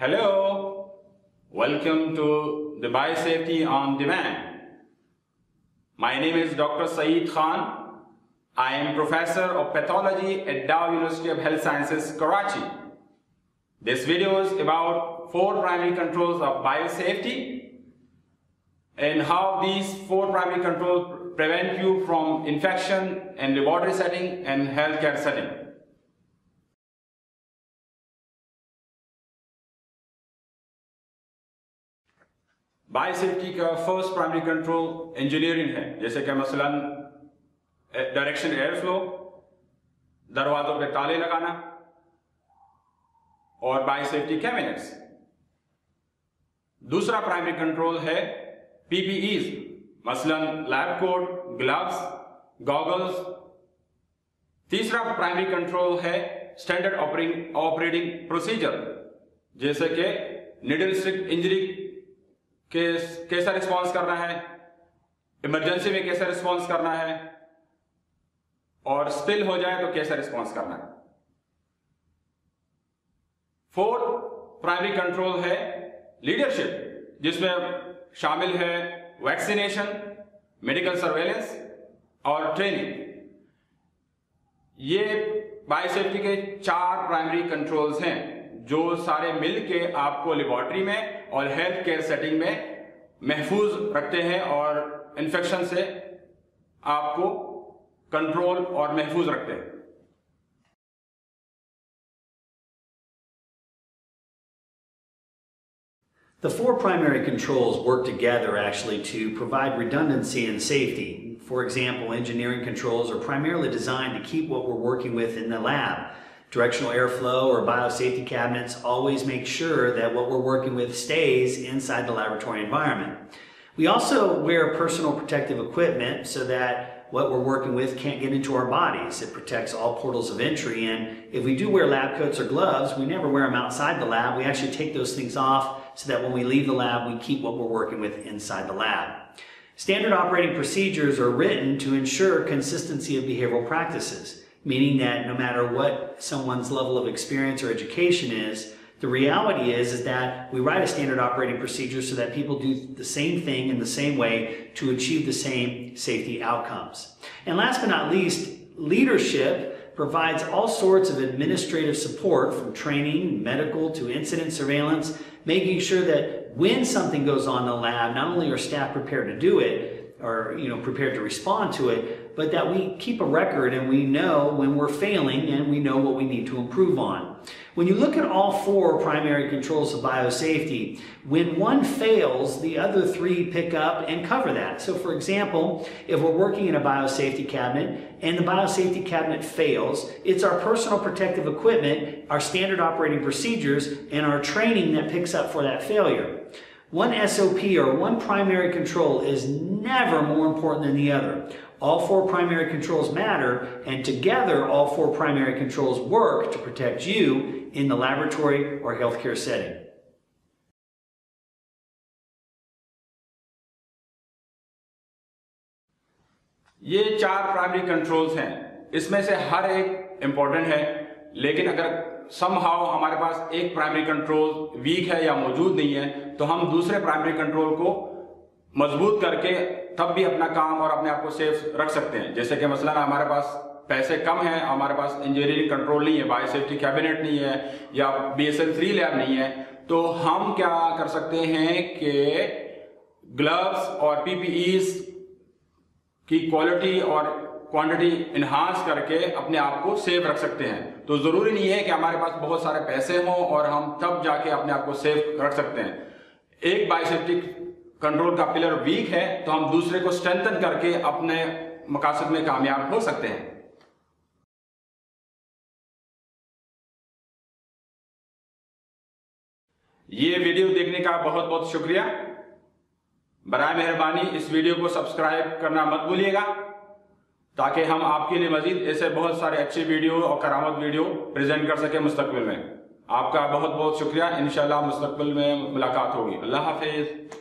Hello, welcome to the Biosafety on Demand. My name is Dr. Saeed Khan. I am Professor of Pathology at Dow University of Health Sciences, Karachi. This video is about 4 primary controls of biosafety and how these 4 primary controls prevent you from infection in laboratory setting and healthcare setting. Biosafety का first primary control engineering है, जैसे कि मसलन direction air flow, दरवाजों पे ताले लगाना और बायोसेफ्टी कैबिनेट्स। दूसरा प्राइमरी कंट्रोल है पीपीईज, मसलन लैब कोट, ग्लव्स, गॉगल्स। तीसरा प्राइमरी कंट्रोल है स्टैंडर्ड ऑपरेटिंग प्रोसीजर, जैसे कि निडल स्टिक इंजरी कैसा रिस्पांस करना है, इमरजेंसी में कैसा रिस्पांस करना है और स्पिल हो जाए तो कैसा रिस्पांस करना है। फोर्थ प्राइमरी कंट्रोल है लीडरशिप, जिसमें शामिल है वैक्सीनेशन, मेडिकल सर्वेलेंस और ट्रेनिंग। ये बायोसेफ्टी के 4 प्राइमरी कंट्रोल्स हैं जो सारे मिल के आपको लेबॉर्ट्री में और हेल्थ केयर सेटिंग में महफूज रखते हैं और इन्फेक्शन से आपको कंट्रोल और महफूज रखते हैं। The 4 primary controls work together actually to provide redundancy and safety. For example, engineering controls are primarily designed to keep what we're working with in the lab. Directional airflow or biosafety cabinets always make sure that what we're working with stays inside the laboratory environment. We also wear personal protective equipment so that what we're working with can't get into our bodies. It protects all portals of entry, and if we do wear lab coats or gloves, we never wear them outside the lab. We actually take those things off so that when we leave the lab, we keep what we're working with inside the lab. Standard operating procedures are written to ensure consistency of behavioral practices, meaning that no matter what someone's level of experience or education is, the reality is that we write a standard operating procedure so that people do the same thing in the same way to achieve the same safety outcomes. And last but not least, leadership provides all sorts of administrative support, from training, medical, to incident surveillance, making sure that when something goes on in the lab, not only are staff prepared to do it or prepared to respond to it, but that we keep a record and we know when we're failing and we know what we need to improve on. When you look at all 4 primary controls of biosafety, when one fails, the other 3 pick up and cover that. So for example, if we're working in a biosafety cabinet and the biosafety cabinet fails, it's our personal protective equipment, our standard operating procedures, and our training that picks up for that failure. One SOP or one primary control is never more important than the other. All 4 primary controls matter, and together all 4 primary controls work to protect you in the laboratory or healthcare setting. ये 4 primary controls हैं, इसमें से हर एक important है, लेकिन अगर somehow हमारे पास एक प्राइमरी कंट्रोल वीक है या मौजूद नहीं है तो हम दूसरे प्राइमरी कंट्रोल को मजबूत करके तब भी अपना काम और अपने आप को सेफ रख सकते हैं। जैसे कि मसलन हमारे पास पैसे कम है, हमारे पास इंजीनियरिंग कंट्रोल नहीं है, बायोसेफ्टी कैबिनेट नहीं है या BSL-3 लैब नहीं है, तो हम क्या कर सकते हैं कि ग्लव्स और PPEs की क्वालिटी और क्वांटिटी इन्हांस करके अपने आप को सेफ रख सकते हैं। तो जरूरी नहीं है कि हमारे पास बहुत सारे पैसे हों और हम तब जाके अपने आप को सेफ रख सकते हैं। एक बायोसेफ्टी कंट्रोल का पिलर वीक है तो हम दूसरे को स्ट्रेंथन करके अपने मकासद में कामयाब हो सकते हैं। ये वीडियो देखने का बहुत बहुत शुक्रिया। बराए मेहरबानी इस वीडियो को सब्सक्राइब करना मत भूलिएगा ताकि हम आपके लिए मजीद ऐसे बहुत सारे अच्छे वीडियो और करामत वीडियो प्रेजेंट कर सके मुस्तकबिल में। आपका बहुत बहुत शुक्रिया। इंशाल्लाह मुस्तकबिल में मुलाकात होगी। अल्लाह हाफिज।